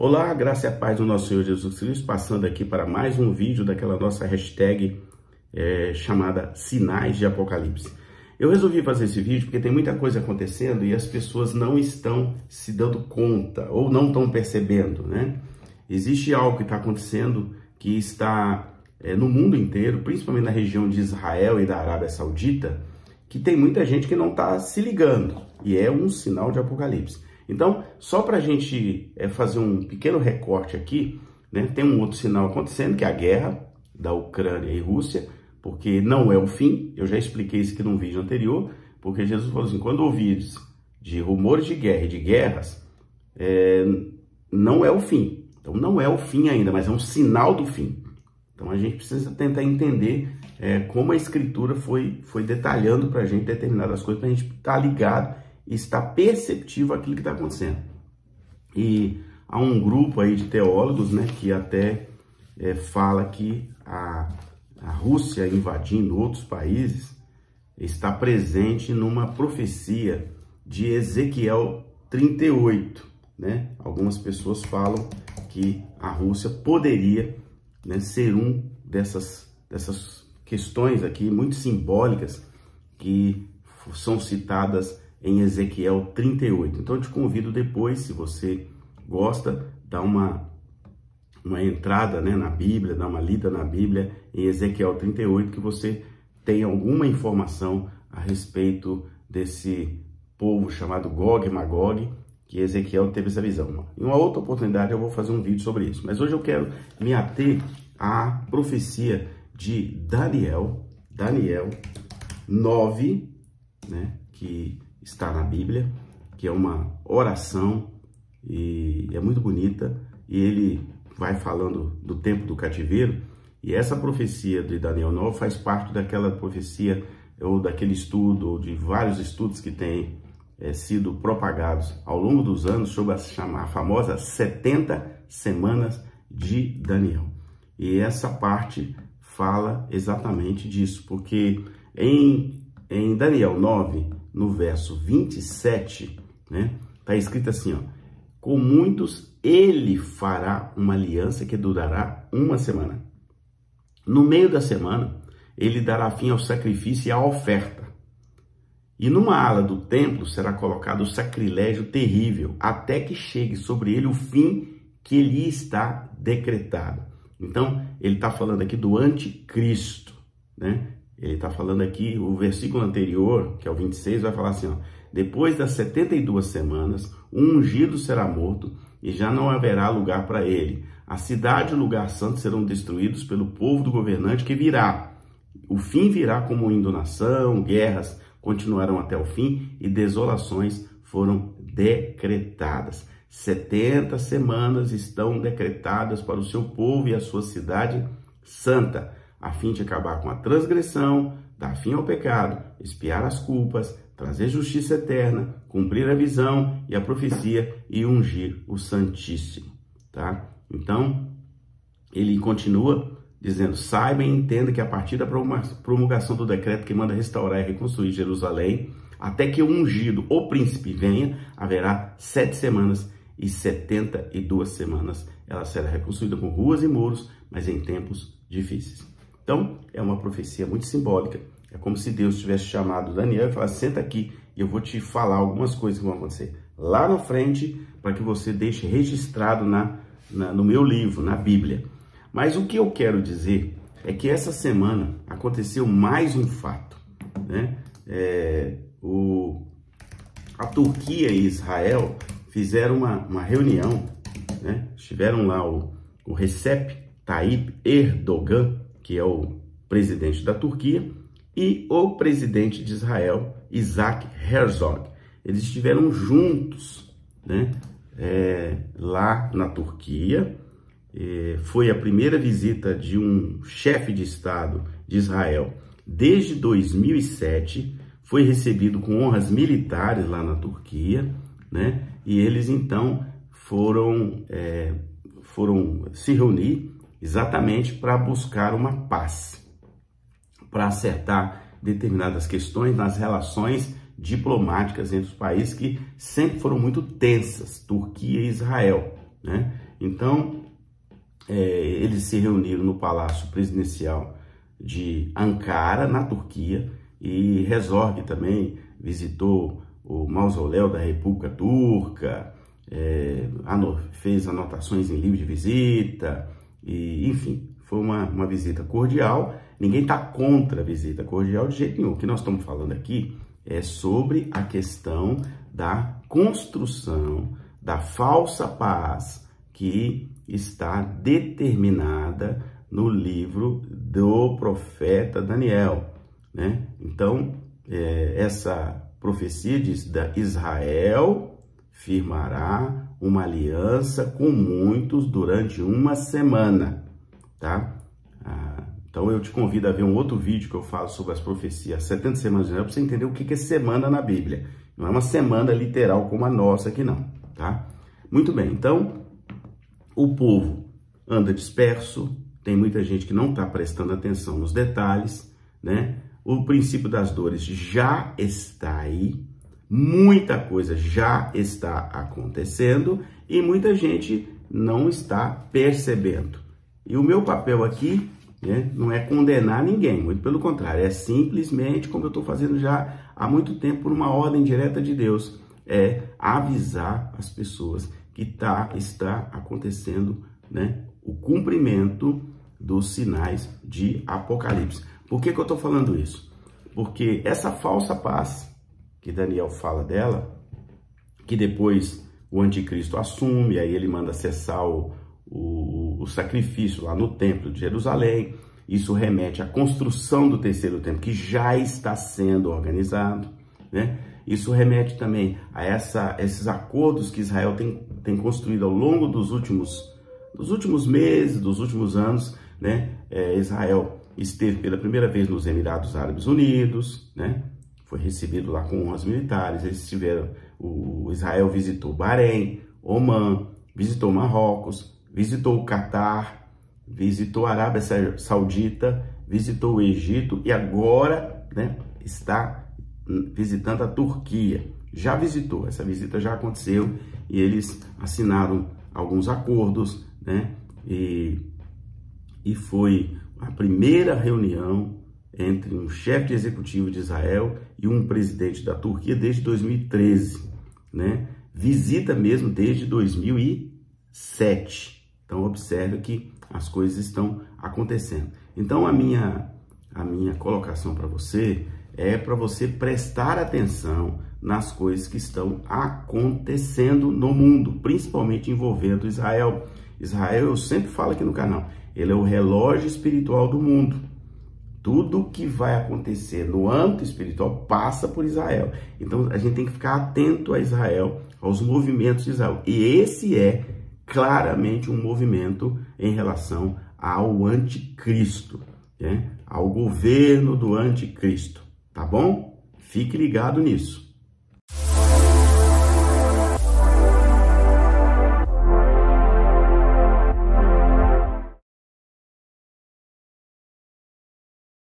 Olá, graça e paz do nosso Senhor Jesus Cristo, passando aqui para mais um vídeo daquela nossa hashtag chamada Sinais de Apocalipse. Eu resolvi fazer esse vídeo porque tem muita coisa acontecendo e as pessoas não estão se dando conta ou não estão percebendo, né? Existe algo que está acontecendo que está no mundo inteiro, principalmente na região de Israel e da Arábia Saudita, que tem muita gente que não está se ligando e é um sinal de Apocalipse. Então, só para a gente fazer um pequeno recorte aqui, né, tem um outro sinal acontecendo, que é a guerra da Ucrânia e Rússia, porque não é o fim. Eu já expliquei isso aqui num vídeo anterior, porque Jesus falou assim, quando ouvires de rumores de guerra e de guerras, não é o fim. Então, não é o fim ainda, mas é um sinal do fim. Então, a gente precisa tentar entender como a Escritura foi detalhando para a gente determinadas coisas, para a gente estar ligado, está perceptível aquilo que está acontecendo. E há um grupo aí de teólogos, né, que até fala que a Rússia invadindo outros países está presente numa profecia de Ezequiel 38, né? Algumas pessoas falam que a Rússia poderia, né, ser um dessas questões aqui muito simbólicas que são citadas em Ezequiel 38. Então eu te convido depois, se você gosta, dá uma entrada, né, na Bíblia, dá uma lida na Bíblia em Ezequiel 38, que você tem alguma informação a respeito desse povo chamado Gog e Magog, que Ezequiel teve essa visão. Em uma outra oportunidade eu vou fazer um vídeo sobre isso, mas hoje eu quero me ater à profecia de Daniel 9, né, que está na Bíblia, que é uma oração e é muito bonita, e ele vai falando do tempo do cativeiro, e essa profecia de Daniel 9 faz parte daquela profecia ou daquele estudo, ou de vários estudos que têm sido propagados ao longo dos anos sobre a famosa 70 semanas de Daniel. E essa parte fala exatamente disso, porque em Daniel 9, no verso 27, né, está escrito assim, ó, com muitos ele fará uma aliança que durará uma semana. No meio da semana, ele dará fim ao sacrifício e à oferta. E numa ala do templo será colocado o sacrilégio terrível, até que chegue sobre ele o fim que lhe está decretado. Então, ele está falando aqui do anticristo, né? Ele está falando aqui, o versículo anterior, que é o 26, vai falar assim, ó, depois das 72 semanas, um ungido será morto e já não haverá lugar para ele. A cidade e o lugar santo serão destruídos pelo povo do governante que virá. O fim virá como inundação, guerras continuarão até o fim e desolações foram decretadas. 70 semanas estão decretadas para o seu povo e a sua cidade santa, a fim de acabar com a transgressão, dar fim ao pecado, expiar as culpas, trazer justiça eterna, cumprir a visão e a profecia e ungir o Santíssimo, tá? Então, ele continua dizendo, saiba e entenda que a partir da promulgação do decreto que manda restaurar e reconstruir Jerusalém, até que o ungido, o príncipe, venha, haverá 7 semanas e 72 semanas. Ela será reconstruída com ruas e muros, mas em tempos difíceis. Então, é uma profecia muito simbólica. É como se Deus tivesse chamado Daniel e falasse, senta aqui e eu vou te falar algumas coisas que vão acontecer lá na frente, para que você deixe registrado no meu livro, na Bíblia. Mas o que eu quero dizer é que essa semana aconteceu mais um fato, né? A Turquia e Israel fizeram uma reunião, né? Estiveram lá o Recep Tayyip Erdogan, que é o presidente da Turquia, e o presidente de Israel, Isaac Herzog. Eles estiveram juntos, né, lá na Turquia. Foi a primeira visita de um chefe de Estado de Israel desde 2007. Foi recebido com honras militares lá na Turquia, né, e eles então foram se reunir exatamente para buscar uma paz, para acertar determinadas questões nas relações diplomáticas entre os países que sempre foram muito tensas, Turquia e Israel, né? Então, eles se reuniram no Palácio Presidencial de Ankara, na Turquia, e Herzog também visitou o mausoléu da República Turca, fez anotações em livro de visita, e, enfim, foi uma visita cordial. Ninguém está contra a visita cordial de jeito nenhum. O que nós estamos falando aqui é sobre a questão da construção da falsa paz que está determinada no livro do profeta Daniel, né? Então, essa profecia diz: da Israel firmará uma aliança com muitos durante uma semana, tá? Então eu te convido a ver um outro vídeo que eu falo sobre as profecias 70 semanas de Daniel, para você entender o que é semana na Bíblia. Não é uma semana literal como a nossa aqui não, tá? Muito bem, então o povo anda disperso, tem muita gente que não está prestando atenção nos detalhes, né? O princípio das dores já está aí, muita coisa já está acontecendo e muita gente não está percebendo. E o meu papel aqui, né, não é condenar ninguém, muito pelo contrário, é simplesmente, como eu estou fazendo já há muito tempo, por uma ordem direta de Deus, é avisar as pessoas que está acontecendo, né, o cumprimento dos sinais de Apocalipse. Por que eu estou falando isso? Porque essa falsa paz que Daniel fala dela, que depois o anticristo assume, aí ele manda cessar o sacrifício lá no templo de Jerusalém, isso remete à construção do terceiro templo, que já está sendo organizado, né? Isso remete também a esses acordos que Israel tem construído ao longo dos últimos meses, dos últimos anos, né? Israel esteve pela primeira vez nos Emirados Árabes Unidos, né? Foi recebido lá com honras militares. Israel visitou Bahrein, Omã, visitou Marrocos, visitou o Catar, visitou a Arábia Saudita, visitou o Egito e agora, né, está visitando a Turquia. Já visitou, essa visita já aconteceu e eles assinaram alguns acordos, né? E foi a primeira reunião entre um chefe de executivo de Israel e um presidente da Turquia desde 2013, né? Visita mesmo desde 2007. Então observe que as coisas estão acontecendo. Então a minha colocação para você é para você prestar atenção nas coisas que estão acontecendo no mundo, principalmente envolvendo Israel. Israel, eu sempre falo aqui no canal, ele é o relógio espiritual do mundo. Tudo que vai acontecer no âmbito espiritual passa por Israel. Então a gente tem que ficar atento a Israel, aos movimentos de Israel. E esse é claramente um movimento em relação ao anticristo, né? Ao governo do anticristo, tá bom? Fique ligado nisso.